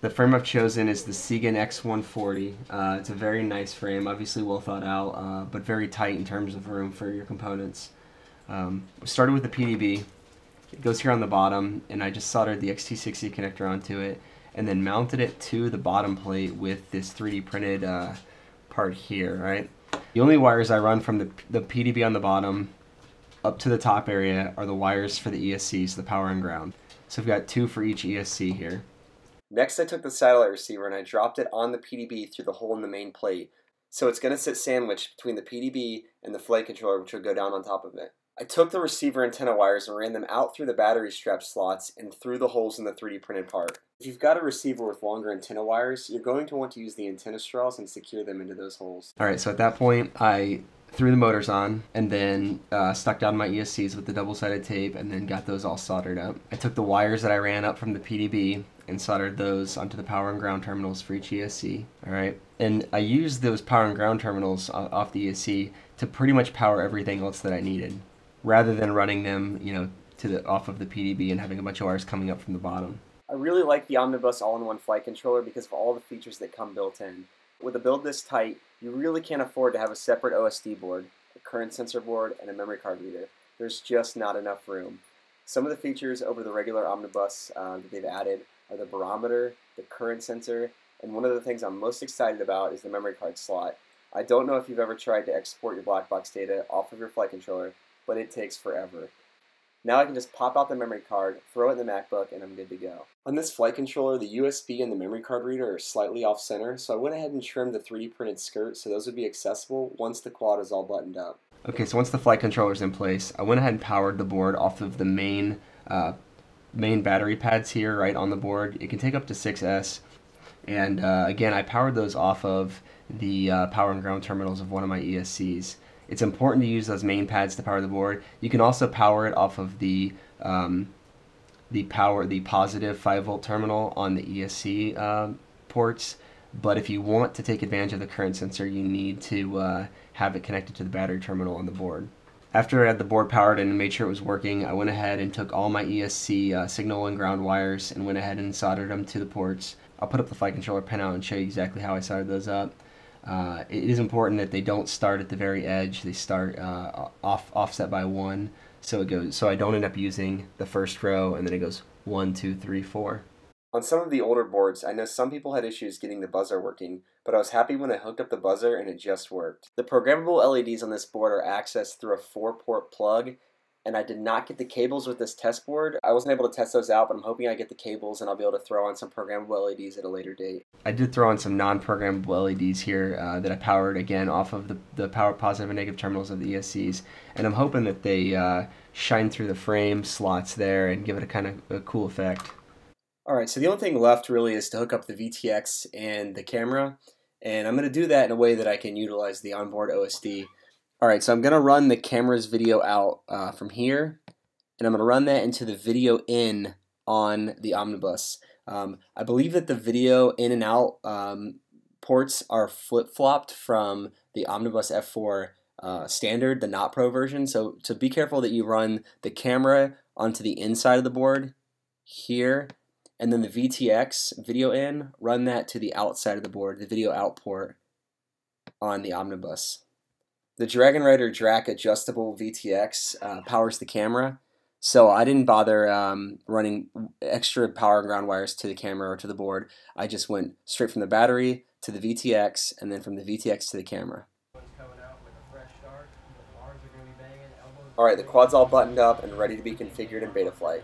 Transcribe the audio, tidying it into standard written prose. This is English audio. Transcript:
The frame I've chosen is the Sigan X140. It's a very nice frame, obviously well thought out, but very tight in terms of room for your components. We started with the PDB. It goes here on the bottom, and I just soldered the XT60 connector onto it, and then mounted it to the bottom plate with this 3D printed part here, right? The only wires I run from the PDB on the bottom up to the top area are the wires for the ESCs, the power and ground. So I've got two for each ESC here. Next, I took the satellite receiver and I dropped it on the PDB through the hole in the main plate. So it's going to sit sandwiched between the PDB and the flight controller, which will go down on top of it. I took the receiver antenna wires and ran them out through the battery strap slots and through the holes in the 3D printed part. If you've got a receiver with longer antenna wires, you're going to want to use the antenna straws and secure them into those holes. Alright, so at that point, I threw the motors on and then stuck down my ESCs with the double-sided tape and then got those all soldered up. I took the wires that I ran up from the PDB and soldered those onto the power and ground terminals for each ESC. Alright, and I used those power and ground terminals off the ESC to pretty much power everything else that I needed, rather than running them, you know, off of the PDB and having a bunch of wires coming up from the bottom. I really like the Omnibus all-in-one flight controller because of all the features that come built in. With a build this tight, you really can't afford to have a separate OSD board, a current sensor board, and a memory card reader. There's just not enough room. Some of the features over the regular Omnibus that they've added are the barometer, the current sensor, and one of the things I'm most excited about is the memory card slot. I don't know if you've ever tried to export your black box data off of your flight controller, but it takes forever. Now I can just pop out the memory card, throw it in the MacBook, and I'm good to go. On this flight controller, the USB and the memory card reader are slightly off center, so I went ahead and trimmed the 3D printed skirt so those would be accessible once the quad is all buttoned up. Okay, so once the flight controller is in place, I went ahead and powered the board off of the main battery pads here, right on the board. It can take up to 6S, and again, I powered those off of the power and ground terminals of one of my ESCs. It's important to use those main pads to power the board. You can also power it off of the positive 5-volt terminal on the ESC ports. But if you want to take advantage of the current sensor, you need to have it connected to the battery terminal on the board. After I had the board powered and made sure it was working, I went ahead and took all my ESC signal and ground wires and went ahead and soldered them to the ports. I'll put up the flight controller pinout and show you exactly how I soldered those up. It is important that they don't start at the very edge. They start offset by 1, so it goes. So I don't end up using the first row, and then it goes 1, 2, 3, 4. On some of the older boards, I know some people had issues getting the buzzer working, but I was happy when I hooked up the buzzer and it just worked. The programmable LEDs on this board are accessed through a 4-port plug, and I did not get the cables with this test board. I wasn't able to test those out, but I'm hoping I get the cables and I'll be able to throw on some programmable LEDs at a later date. I did throw on some non-programmable LEDs here that I powered again off of the power positive and negative terminals of the ESCs, and I'm hoping that they shine through the frame slots there and give it a kind of a cool effect. Alright, so the only thing left really is to hook up the VTX and the camera, and I'm going to do that in a way that I can utilize the onboard OSD. Alright, so I'm going to run the camera's video out from here, and I'm going to run that into the video in on the Omnibus. I believe that the video in and out ports are flip-flopped from the Omnibus F4 standard, the Not Pro version, so be careful that you run the camera onto the inside of the board here, and then the VTX video in, run that to the outside of the board, the video out port on the Omnibus. The Dragon Rider DRAK adjustable VTX powers the camera, so I didn't bother running extra power and ground wires to the camera or to the board. I just went straight from the battery to the VTX, and then from the VTX to the camera. Alright, the quad's all buttoned up and ready to be configured in Betaflight.